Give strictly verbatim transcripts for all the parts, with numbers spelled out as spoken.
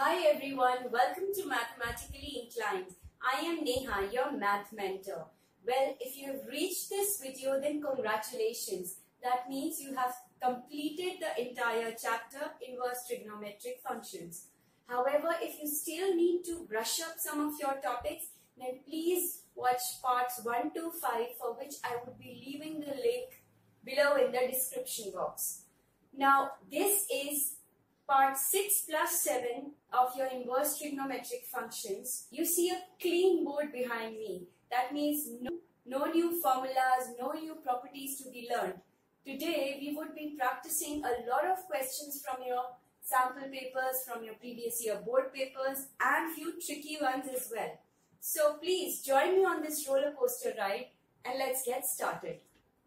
Hi everyone, welcome to Mathematically Inclined. I am Neha, your math mentor. Well, if you have reached this video, then congratulations. That means you have completed the entire chapter, Inverse Trigonometric Functions. However, if you still need to brush up some of your topics, then please watch parts one to five, for which I would be leaving the link below in the description box. Now, this is part six plus seven of your inverse trigonometric functions. You see a clean board behind me. That means no, no new formulas, no new properties to be learned. Today, we would be practicing a lot of questions from your sample papers, from your previous year board papers, and few tricky ones as well. So please join me on this roller coaster ride and let's get started.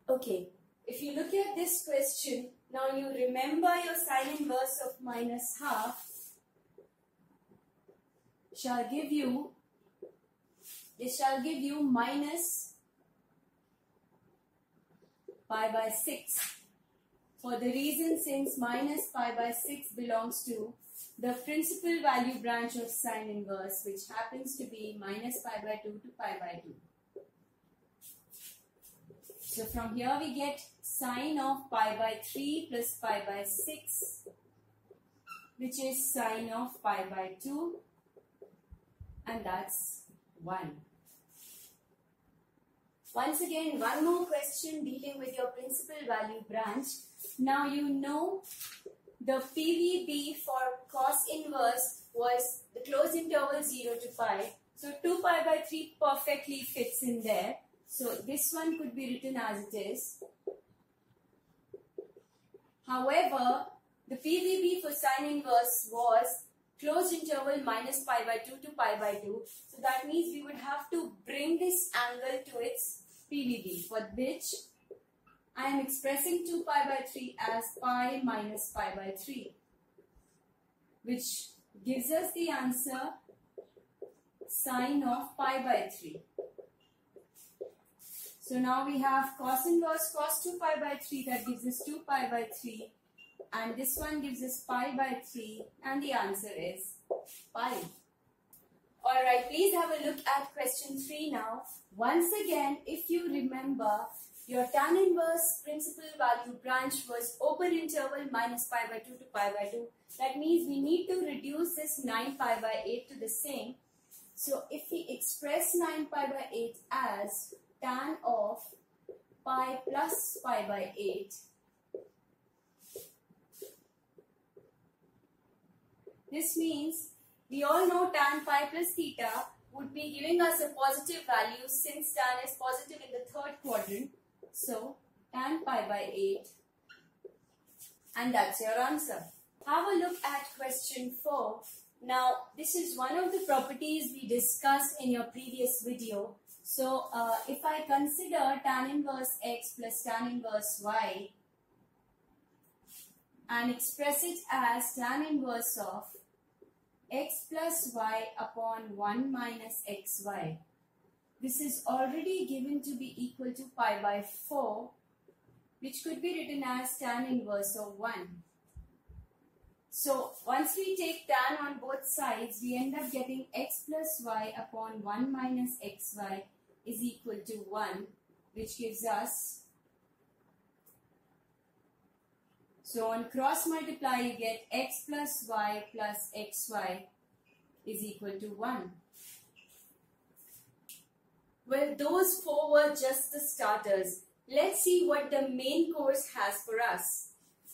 Okay, if you look at this question, now you remember your sine inverse of minus half shall give you, this shall give you minus pi by six. For the reason, since minus pi by six belongs to the principal value branch of sine inverse, which happens to be minus pi by two to pi by two. So from here we get sine of pi by three plus pi by six, which is sine of pi by two, and that's one. Once again, one more question dealing with your principal value branch. Now you know the P V B for cos inverse was the closed interval zero to pi. So two pi by three perfectly fits in there. So this one could be written as it is. However, the P V B for sine inverse was closed interval minus pi by two to pi by two. So that means we would have to bring this angle to its P V B, for which I am expressing two pi by three as pi minus pi by three, which gives us the answer sine of pi by three. So now we have cos inverse cos two pi by three, that gives us two pi by three, and this one gives us pi by three, and the answer is pi. Alright, please have a look at question three now. Once again, if you remember, your tan inverse principal value branch was open interval minus pi by two to pi by two. That means we need to reduce this nine pi by eight to the same. So if we express nine pi by eight as tan of pi plus pi by eight. This means we all know tan pi plus theta would be giving us a positive value, since tan is positive in the third quadrant. So tan pi by eight, and that's your answer. Have a look at question four. Now this is one of the properties we discussed in your previous video. So, uh, if I consider tan inverse x plus tan inverse y and express it as tan inverse of x plus y upon one minus xy, this is already given to be equal to pi by four, which could be written as tan inverse of one. So, once we take tan on both sides, we end up getting x plus y upon one minus xy is equal to one, which gives us, so on cross multiply you get x plus y plus xy is equal to one. Well, those four were just the starters. Let's see what the main course has for us.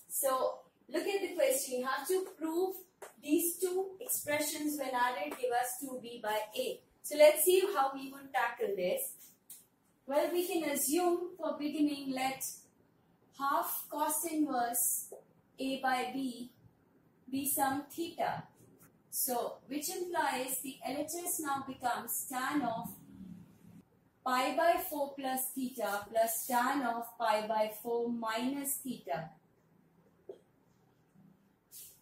So look at the question. You have to prove these two expressions when added give us two b by a. So let's see how we would tackle this. Well, we can assume for beginning, let half cos inverse a by b be some theta. So, which implies the L H S now becomes tan of pi by four plus theta plus tan of pi by four minus theta.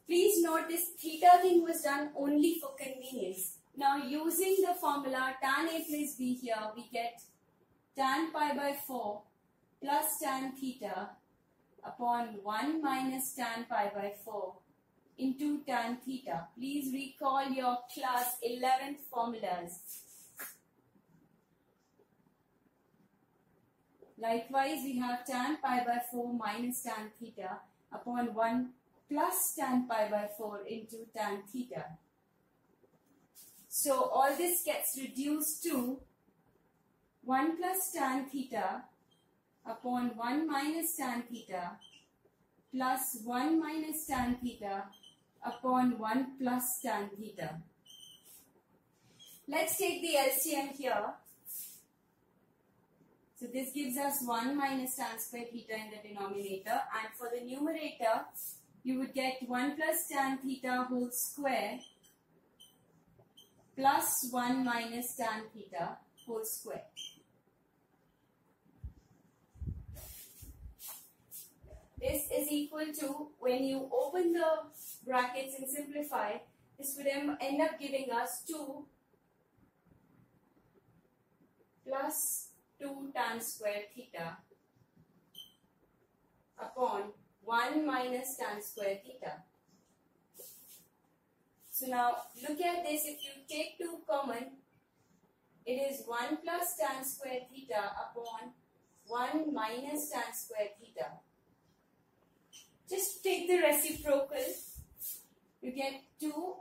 Please note this theta thing was done only for convenience. Now using the formula tan a plus b here, we get tan pi by four plus tan theta upon one minus tan pi by four into tan theta. Please recall your class eleventh formulas. Likewise, we have tan pi by four minus tan theta upon one plus tan pi by four into tan theta. So all this gets reduced to one plus tan theta upon one minus tan theta plus one minus tan theta upon one plus tan theta. Let's take the L C M here. So this gives us one minus tan square theta in the denominator, and for the numerator you would get one plus tan theta whole square plus one minus tan theta whole square. This is equal to, when you open the brackets and simplify, this would end up giving us two plus two tan square theta upon one minus tan square theta. So now look at this, if you take two common, it is one plus tan square theta upon one minus tan square theta. Just take the reciprocal, you get two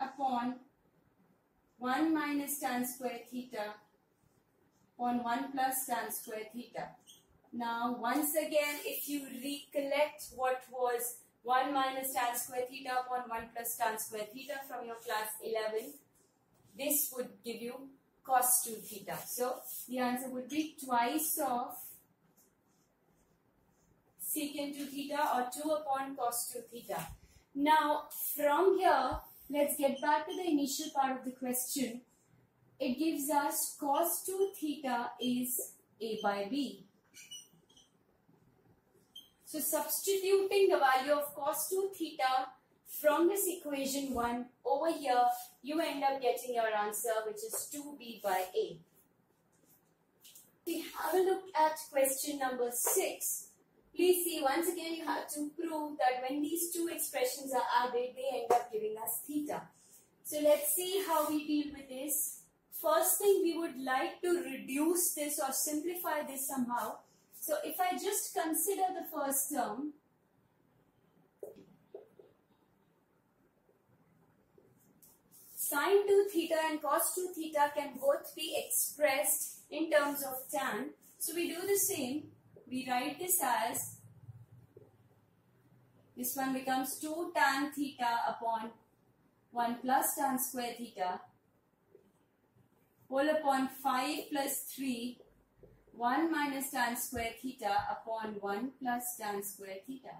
upon one minus tan square theta upon one plus tan square theta. Now once again, if you recollect what was one minus tan square theta upon one plus tan square theta from your class eleven, this would give you cos two theta. So the answer would be twice of secant two theta, or two upon cos two theta. Now from here, let's get back to the initial part of the question. It gives us cos two theta is a by b. So substituting the value of cos two theta from this equation one over here, you end up getting your answer, which is two b by a. We have a look at question number six. Please see, once again you have to prove that when these two expressions are added, they end up giving us theta. So let's see how we deal with this. First thing, we would like to reduce this or simplify this somehow. So if I just consider the first term, sine two theta and cos two theta can both be expressed in terms of tan. So we do the same. We write this as, this one becomes two tan theta upon one plus tan square theta whole upon five plus three, one minus tan square theta upon one plus tan square theta.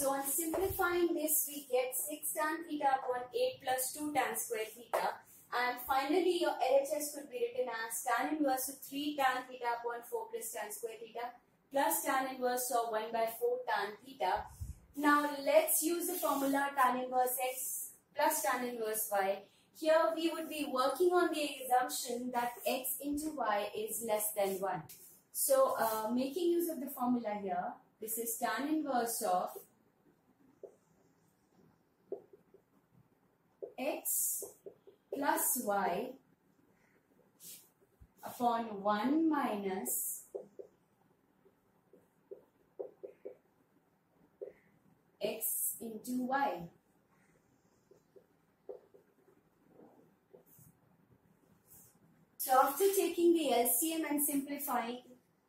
So on simplifying this, we get six tan theta upon eight plus two tan square theta. And finally, your L H S could be written as tan inverse of three tan theta upon four plus tan square theta plus tan inverse of one by four tan theta. Now, let's use the formula tan inverse x plus tan inverse y. Here, we would be working on the assumption that x into y is less than one. So, uh, making use of the formula here, this is tan inverse of x plus y upon one minus x into y. So after taking the L C M and simplifying,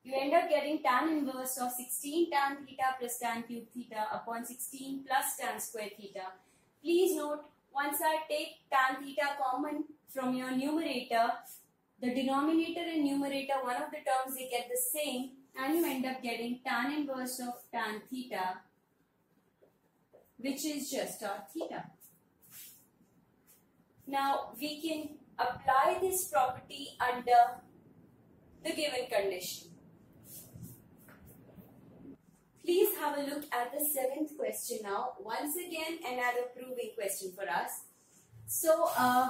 you end up getting tan inverse of sixteen tan theta plus tan cube theta upon sixteen plus tan square theta. Please note, once I take tan theta common from your numerator, the denominator and numerator, one of the terms, they get the same, and you end up getting tan inverse of tan theta, which is just our theta. Now we can apply this property under the given condition. Please have a look at the seventh question now. Once again, another proving question for us. So, uh,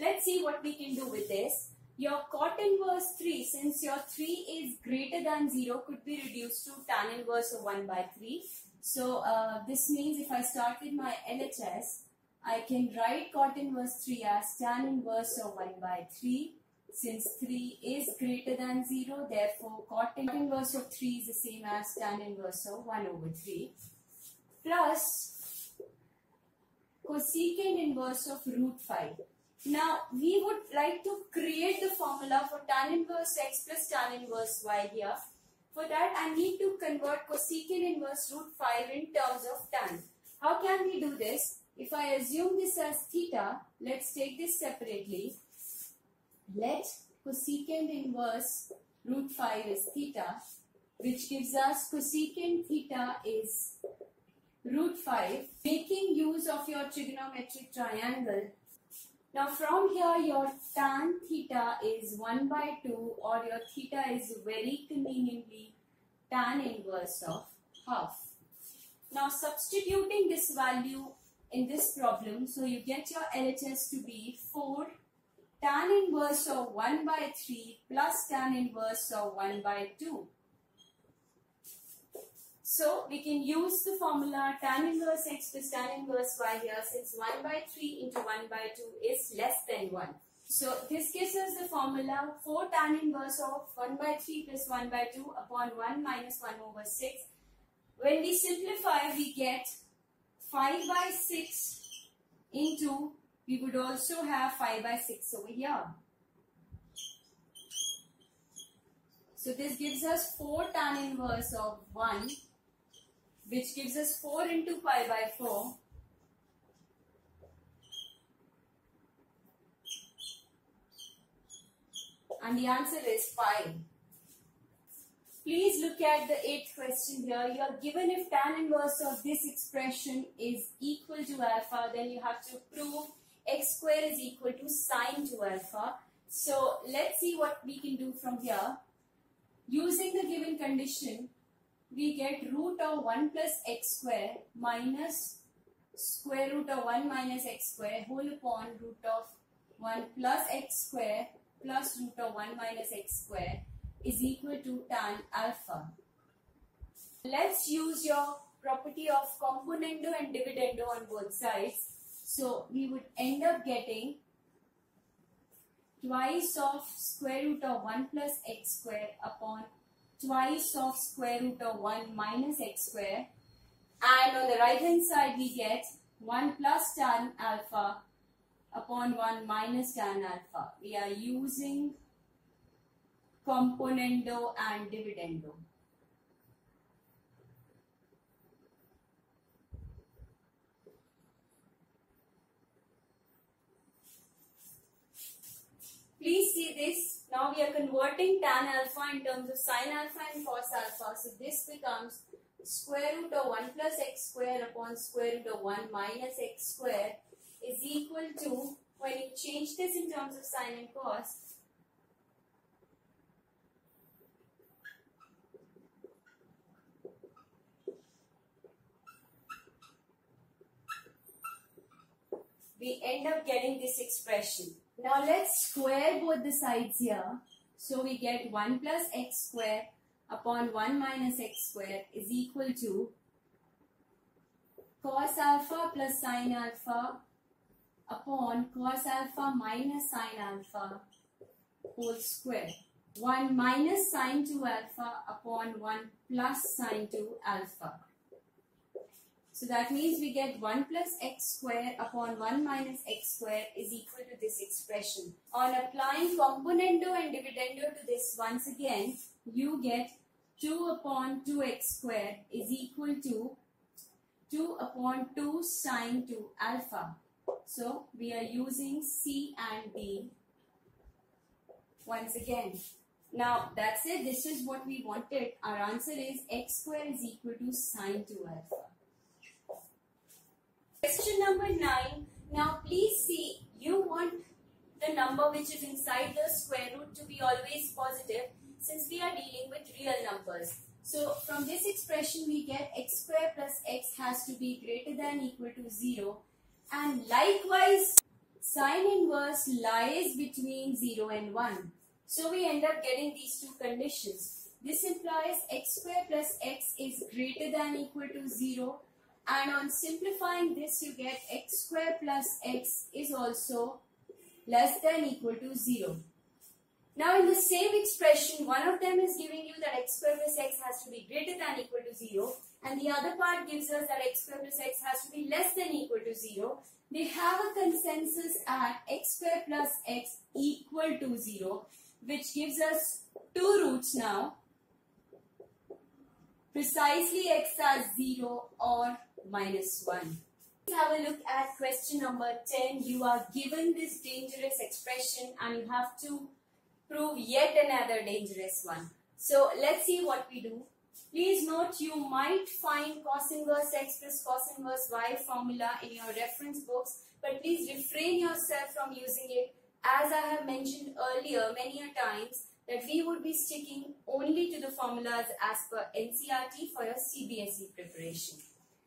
let's see what we can do with this. Your cot inverse three, since your three is greater than zero, could be reduced to tan inverse of one by three. So uh, this means if I start with my L H S, I can write cot inverse three as tan inverse of one by three. Since three is greater than zero, therefore cot inverse of three is the same as tan inverse of one over three. Plus cosecant inverse of root five. Now we would like to create the formula for tan inverse x plus tan inverse y here. For that I need to convert cosecant inverse root five in terms of tan. How can we do this? If I assume this as theta, let's take this separately. Let cosecant inverse root five is theta, which gives us cosecant theta is root five, making use of your trigonometric triangle. Now from here your tan theta is one by two, or your theta is very conveniently tan inverse of half. Now substituting this value in this problem, so you get your L H S to be four tan inverse of one by three plus tan inverse of one by two. So we can use the formula tan inverse x plus tan inverse y here, since one by three into one by two is less than one. So this gives us the formula four tan inverse of one by three plus one by two upon one minus one over six. When we simplify, we get five by six into, we would also have five by six over here. So this gives us four tan inverse of one, which gives us four into pi by four. And the answer is five. Please look at the eighth question here. You are given if tan inverse of this expression is equal to alpha, then you have to prove x square is equal to sine to alpha. So let's see what we can do from here. Using the given condition, we get root of one plus x square minus square root of one minus x square whole upon root of one plus x square plus root of one minus x square is equal to tan alpha. Let's use your property of componendo and dividendo on both sides. So we would end up getting twice of square root of one plus x square upon twice of square root of one minus x square. And on the right hand side we get one plus tan alpha upon one minus tan alpha. We are using componendo and dividendo. Please see this. Now we are converting tan alpha in terms of sine alpha and cos alpha. So this becomes square root of one plus x square upon square root of one minus x square is equal to, when you change this in terms of sine and cos, we end up getting this expression. Now let's square both the sides here. So we get one plus x square upon one minus x square is equal to cos alpha plus sine alpha upon cos alpha minus sine alpha whole square. one minus sine two alpha upon one plus sine two alpha. So that means we get one plus x square upon one minus x square is equal to this expression. On applying componendo and dividendo to this once again, you get two upon two x square is equal to two upon two sine two alpha. So we are using C and D once again. Now that's it. This is what we wanted. Our answer is x square is equal to sine two alpha. Question number nine. Now please see, you want the number which is inside the square root to be always positive, since we are dealing with real numbers. So from this expression we get x square plus x has to be greater than or equal to zero, and likewise sine inverse lies between zero and one. So we end up getting these two conditions. This implies x square plus x is greater than equal to zero, and on simplifying this you get x square plus x is also less than equal to zero. Now in the same expression, one of them is giving you that x square plus x has to be greater than equal to zero, and the other part gives us that x square plus x has to be less than equal to zero. They have a consensus at x square plus x equal to zero, which gives us two roots now. Precisely x as zero or minus one. Let's have a look at question number ten. You are given this dangerous expression and you have to prove yet another dangerous one. So let's see what we do. Please note you might find cos inverse x plus cos inverse y formula in your reference books, but please refrain yourself from using it. As I have mentioned earlier many a times, that we would be sticking only to the formulas as per N C E R T for your C B S E preparation.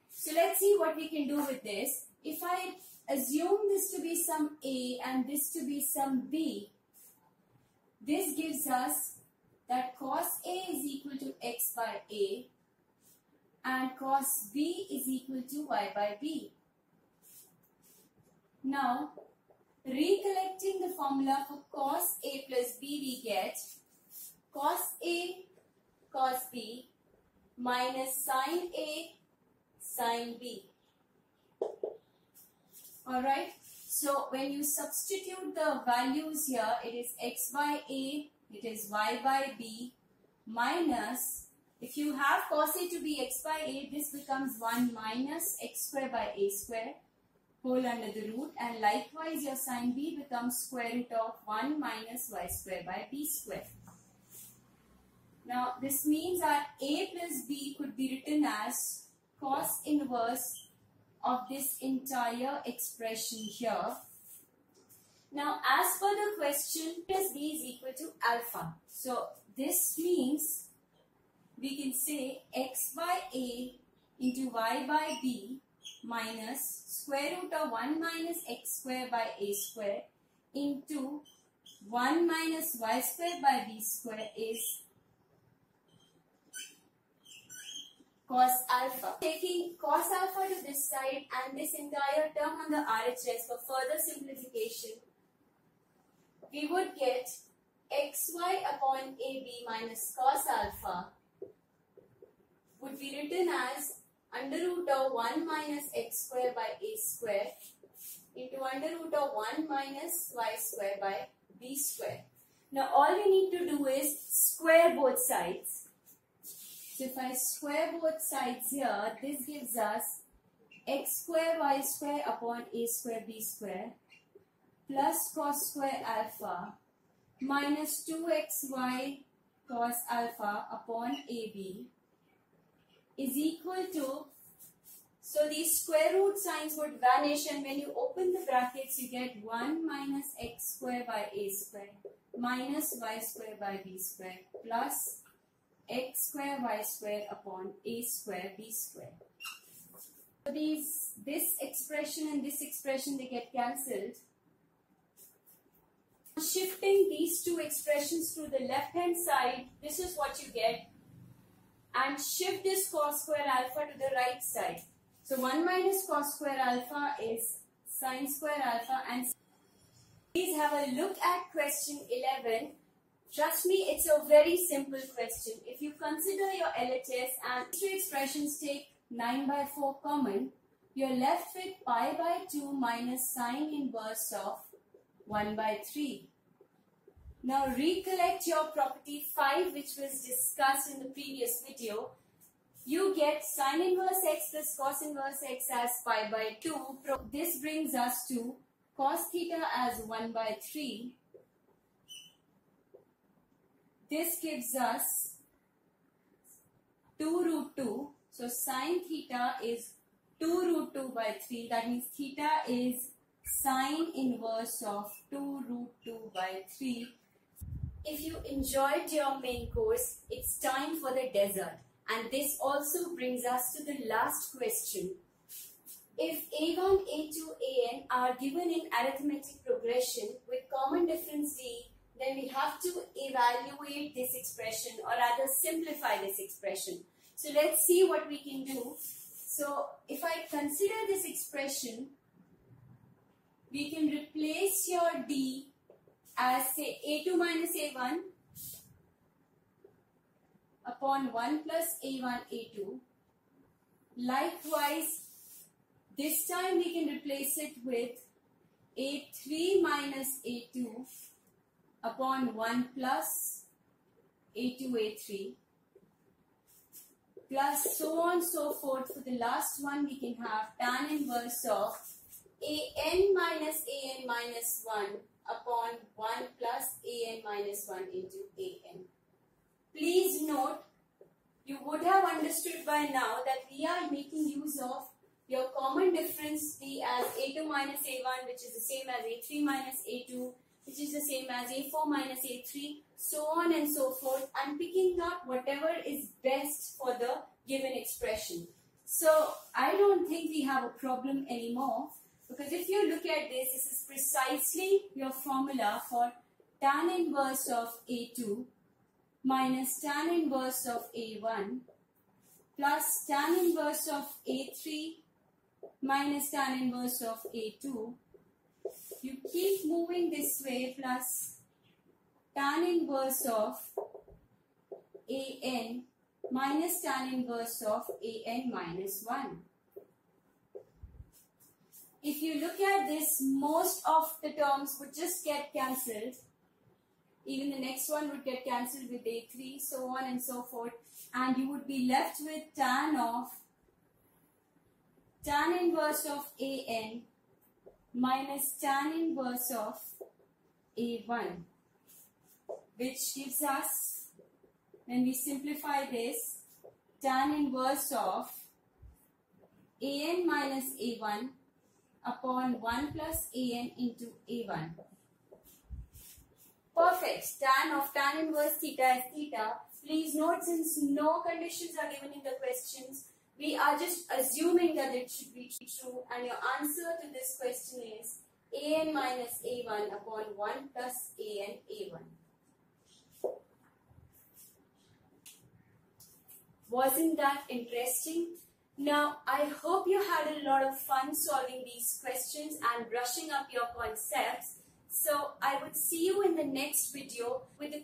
So let's see what we can do with this. If I assume this to be some A and this to be some B, this gives us that cos A is equal to x by A and cos B is equal to y by B. Now, recollecting the formula for cos A plus B, we get cos A cos B minus sin A sin B. Alright, so when you substitute the values here, it is x by A, it is y by B, minus, if you have cos A to be x by A, this becomes one minus x square by A square, whole under the root, and likewise your sin B becomes square root of one minus y square by b square. Now this means that A plus B could be written as cos inverse of this entire expression here. Now as per the question, plus B is equal to alpha. So this means we can say x by A into y by b minus square root of one minus x square by a square into one minus y square by b square is cos alpha. Taking cos alpha to this side and this entire term on the R H S for further simplification, we would get xy upon A B minus cos alpha would be written as under root of one minus x square by a square into under root of one minus y square by b square. Now all we need to do is square both sides. So if I square both sides here, this gives us x square y square upon a square b square plus cos square alpha minus two x y cos alpha upon ab is equal to, so these square root signs would vanish and when you open the brackets you get one minus x square by a square minus y square by b square plus x square y square upon a square b square. So these, this expression and this expression, they get cancelled. Shifting these two expressions to the left hand side, this is what you get. And shift this cos square alpha to the right side. So one minus cos square alpha is sin square alpha. And please have a look at question eleven. Trust me, it's a very simple question. If you consider your L H S and two expressions take nine by four common, you're left with pi by two minus sin inverse of one by three. Now recollect your property five, which was discussed in the previous video. You get sin inverse x plus cos inverse x as pi by two. This brings us to cos theta as one by three. This gives us two root two. So sin theta is two root two by three. That means theta is sin inverse of two root two by three. If you enjoyed your main course, it's time for the dessert. And this also brings us to the last question. If A one, A two, A n are given in arithmetic progression with common difference d then we have to evaluate this expression, or rather simplify this expression. So let's see what we can do. So if I consider this expression, we can replace your D as say A two minus A one upon one plus A one, A two. Likewise, this time we can replace it with A three minus A two upon one plus A two, A three, plus so on so forth. For the last one, we can have tan inverse of A n minus A n minus one upon one plus A n minus one into A n. Please note, you would have understood by now that we are making use of your common difference D as A two minus A one, which is the same as A three minus A two, which is the same as A four minus A three, so on and so forth, and picking up whatever is best for the given expression. So I don't think we have a problem anymore, because if you look at this, this is precisely your formula for tan inverse of A two minus tan inverse of A one plus tan inverse of A three minus tan inverse of A two. You keep moving this way, plus tan inverse of A n minus tan inverse of A n minus one. If you look at this, most of the terms would just get cancelled. Even the next one would get cancelled with A three, so on and so forth. And you would be left with tan of tan inverse of A n minus tan inverse of A one, which gives us, when we simplify this, tan inverse of A n minus A one upon one plus A n into A one. Perfect. Tan of tan inverse theta is theta. Please note, since no conditions are given in the questions, we are just assuming that it should be true, and your answer to this question is A n minus A one upon one plus A n A one. Wasn't that interesting? Now, I hope you had a lot of fun solving these questions and brushing up your concepts. So, I would see you in the next video with the